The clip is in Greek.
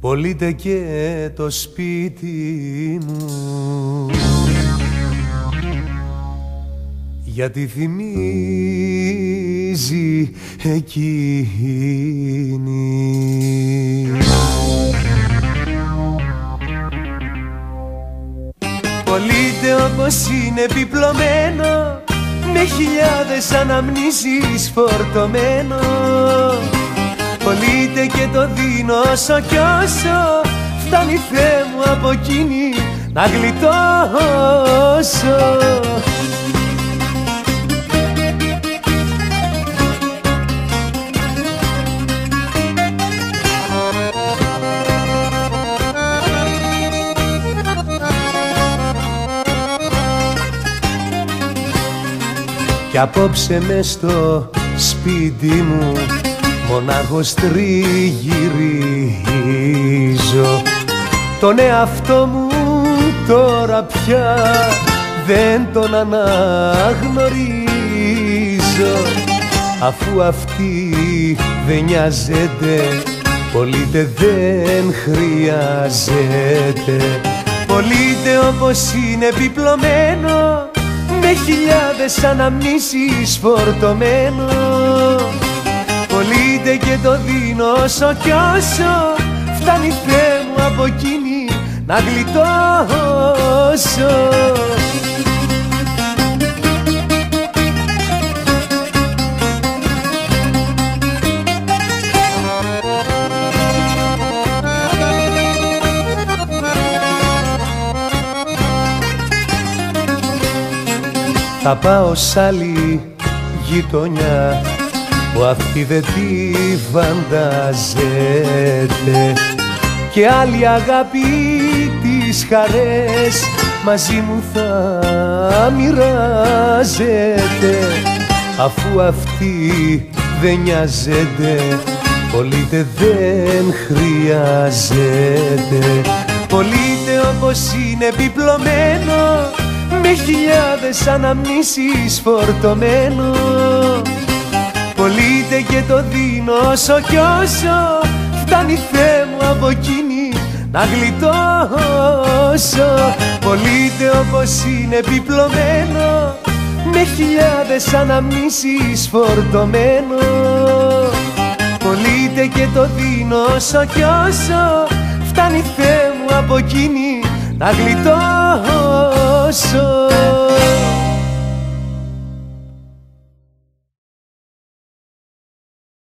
Πωλείται και το σπίτι μου, γιατί θυμίζει εκείνη. Πωλείται όπως είναι επιπλωμένο, με χιλιάδες αναμνήσεις φορτωμένο. Πωλείται και το δίνω όσο κι όσο φτάνει, Θεέ μου, από εκείνη να γλιτώσω. Κι απόψε μες στο σπίτι μου μονάχος τριγυρίζω. Τον εαυτό μου τώρα πια δεν τον αναγνωρίζω. Αφού αυτή δεν νοιάζεται, πωλείται δεν χρειάζεται. Πωλείται όπως είναι επιπλωμένο, με χιλιάδες αναμνήσεις φορτωμένο. Πωλείται και το δίνω όσο κι όσο φτάνει, Θεέ μου, από εκείνη να γλιτώσω. Θα πάω σ' άλλη γειτονιά που αυτή δεν τη φαντάζεται, και άλλη αγάπη τις χαρές μαζί μου θα μοιράζεται. Αφού αυτή δεν νοιάζεται, πωλείται δεν χρειάζεται. Πωλείται όπως είναι επιπλωμένο, με χιλιάδες αναμνήσεις φορτωμένο. Πωλείται και το δίνω όσο κι όσο φτάνει, Θεέ μου, από εκείνη να γλιτώσω. Πωλείται όπως είναι επιπλωμένο, με χιλιάδες αναμνήσεις φορτωμένο. Πωλείται και το δίνω όσο κι όσο φτάνει, Θεέ μου, από εκείνη να γλιτώσω.